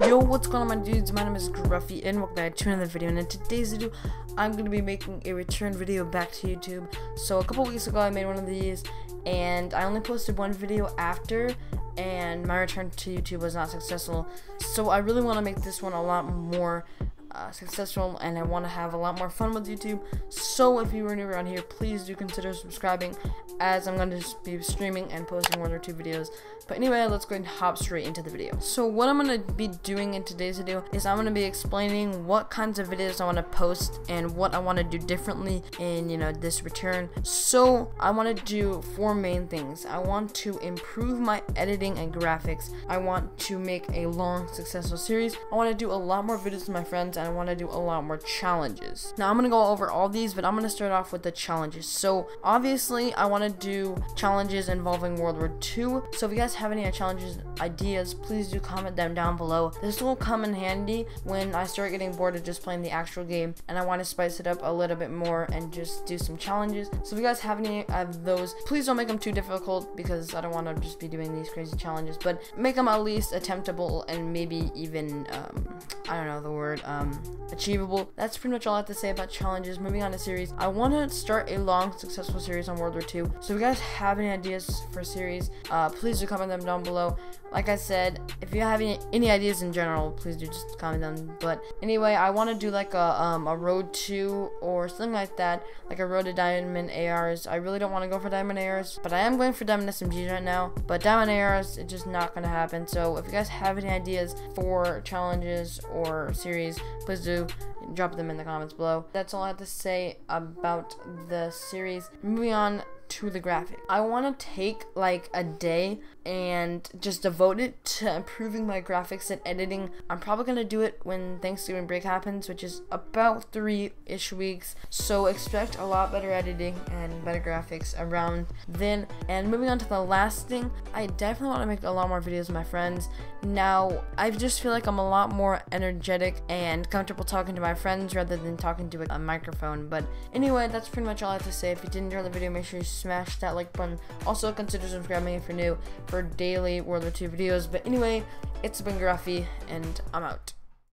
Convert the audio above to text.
Yo, what's going on, my dudes? My name is Gruffyy and welcome back to another video. And in today's video, I'm going to be making a return video back to YouTube. So a couple weeks ago I made one of these and I only posted one video after, and my return to YouTube was not successful. So I really want to make this one a lot more successful, and I want to have a lot more fun with YouTube. So if you are new around here, please do consider subscribing, as I'm going to be streaming and posting 1 or 2 videos. But anyway, let's go and hop straight into the video. So what I'm going to be doing in today's video is I'm going to be explaining what kinds of videos I want to post and what I want to do differently in, you know, this return. So I want to do 4 main things. I want to improve my editing and graphics. I want to make a long, successful series. I want to do a lot more videos with my friends, and I want to do a lot more challenges. Now I'm going to go over all these, but I'm going to start off with the challenges. So obviously I want to do challenges involving World War II. So if you guys have any challenges ideas, please do comment them down below. This will come in handy when I start getting bored of just playing the actual game and I want to spice it up a little bit more and just do some challenges. So if you guys have any of those, please don't make them too difficult, because I don't want to just be doing these crazy challenges, but make them at least attemptable and maybe even I don't know the word, achievable. That's pretty much all I have to say about challenges. Moving on to series, I want to start a long, successful series on World War II. So if you guys have any ideas for series, please do comment them down below. Like I said, if you have any ideas in general, please do just comment them. But anyway, I want to do like a road to, or something like that, like a road to diamond ARs. I really don't want to go for diamond ARs, but I am going for diamond SMGs right now. But diamond ARs, it's just not going to happen. So if you guys have any ideas for challenges or series, please do drop them in the comments below. That's all I have to say about the series. Moving on to the graphic, I want to take like a day and just devote it to improving my graphics and editing. I'm probably going to do it when Thanksgiving break happens, which is about 3-ish weeks. So expect a lot better editing and better graphics around then. And moving on to the last thing, I definitely want to make a lot more videos with my friends. Now, I just feel like I'm a lot more energetic and comfortable talking to my friends rather than talking to a microphone. But anyway, that's pretty much all I have to say. If you did enjoy the video, make sure you smash that like button. Also consider subscribing if you're new for daily World War II videos. But anyway, it's been Gruffyy and I'm out.